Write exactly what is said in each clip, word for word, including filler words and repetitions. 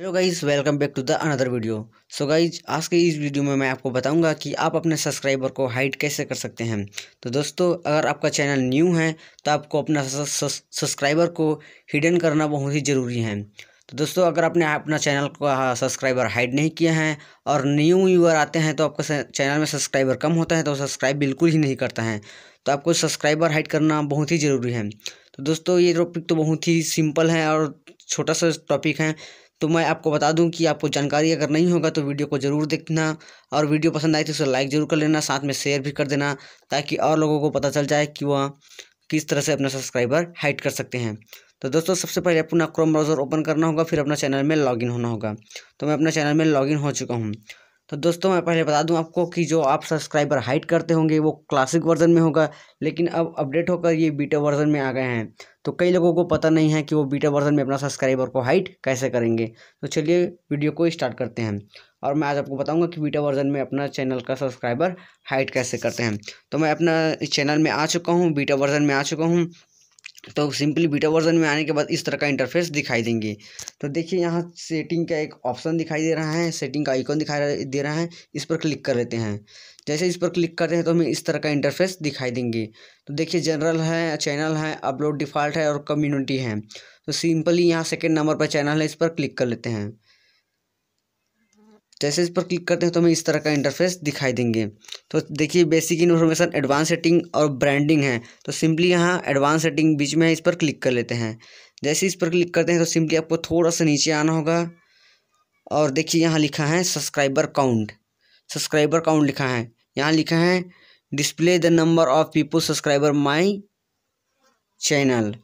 Hello guys, welcome back to the another video. So guys, आज के इस video में मैं आपको बताऊंगा कि आप अपने सब्सक्राइबर को हाइड कैसे कर सकते हैं। तो दोस्तों, अगर आपका चैनल न्यू है तो आपको अपना सब्सक्राइबर को हिडन करना बहुत ही ज़रूरी है। तो दोस्तों, अगर आपने अपना चैनल का सब्सक्राइबर हाइड नहीं किया है और न्यू व्यूअर आते हैं तो आपका चैनल में सब्सक्राइबर कम होता है तो सब्सक्राइब बिल्कुल ही नहीं करता है, तो आपको सब्सक्राइबर हाइड करना बहुत ही ज़रूरी है। तो दोस्तों, ये टॉपिक तो बहुत ही सिंपल है और छोटा सा टॉपिक है, तो मैं आपको बता दूं कि आपको जानकारी अगर नहीं होगा तो वीडियो को ज़रूर देखना, और वीडियो पसंद आए तो उसे लाइक ज़रूर कर लेना, साथ में शेयर भी कर देना ताकि और लोगों को पता चल जाए कि वह किस तरह से अपना सब्सक्राइबर हाइड कर सकते हैं। तो दोस्तों, सबसे पहले अपना क्रोम ब्राउज़र ओपन करना होगा, फिर अपना चैनल में लॉगिन होना होगा। तो मैं अपना चैनल में लॉगिन हो चुका हूँ। तो दोस्तों, मैं पहले बता दूं आपको कि जो आप सब्सक्राइबर हाइड करते होंगे वो क्लासिक वर्जन में होगा, लेकिन अब अपडेट होकर ये बीटा वर्जन में आ गए हैं। तो कई लोगों को पता नहीं है कि वो बीटा वर्जन में अपना सब्सक्राइबर को हाइड कैसे करेंगे। तो चलिए वीडियो को स्टार्ट करते हैं, और मैं आज आपको बताऊंगा कि बीटा वर्जन में अपना चैनल का सब्सक्राइबर हाइड कैसे करते हैं। तो मैं अपना चैनल में आ चुका हूँ, बीटा वर्जन में आ चुका हूँ। तो सिंपली बीटा वर्जन में आने के बाद इस तरह का इंटरफेस दिखाई देंगे। तो देखिए, यहाँ सेटिंग का एक ऑप्शन दिखाई दे रहा है, सेटिंग का आइकॉन दिखाई दे रहा है, इस पर क्लिक कर लेते हैं। जैसे इस पर क्लिक करते हैं तो हमें इस तरह का इंटरफेस दिखाई देंगे। तो देखिए, जनरल है, चैनल है, अपलोड डिफ़ॉल्ट है और कम्युनिटी है। तो सिंपली यहाँ सेकेंड नंबर पर चैनल है, इस पर क्लिक कर लेते हैं। जैसे इस पर क्लिक करते हैं तो हमें इस तरह का इंटरफेस दिखाई देंगे। तो देखिए, बेसिक इन्फॉर्मेशन, एडवांस सेटिंग और ब्रांडिंग है। तो सिंपली यहाँ एडवांस सेटिंग बीच में है, इस पर क्लिक कर लेते हैं। जैसे इस पर क्लिक करते हैं तो सिंपली आपको थोड़ा सा नीचे आना होगा, और देखिए यहाँ लिखा है सब्सक्राइबर काउंट, सब्सक्राइबर काउंट लिखा है। यहाँ लिखा है display the number of people subscriber my channel.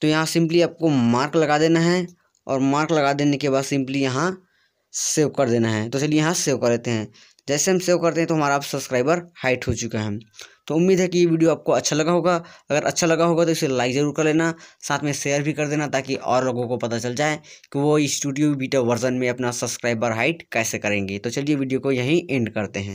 तो यहाँ सिंपली आपको मार्क लगा देना है, और मार्क लगा देने के बाद सिंपली यहाँ सेव कर देना है। तो चलिए यहाँ सेव कर लेते हैं। जैसे हम सेव करते हैं तो हमारा आप सब्सक्राइबर हाइड हो चुका है। तो उम्मीद है कि ये वीडियो आपको अच्छा लगा होगा। अगर अच्छा लगा होगा तो इसे लाइक ज़रूर कर लेना, साथ में शेयर भी कर देना ताकि और लोगों को पता चल जाए कि वो स्टूडियो बीटा वर्जन में अपना सब्सक्राइबर हाइड कैसे करेंगे। तो चलिए वीडियो को यहीं एंड करते हैं।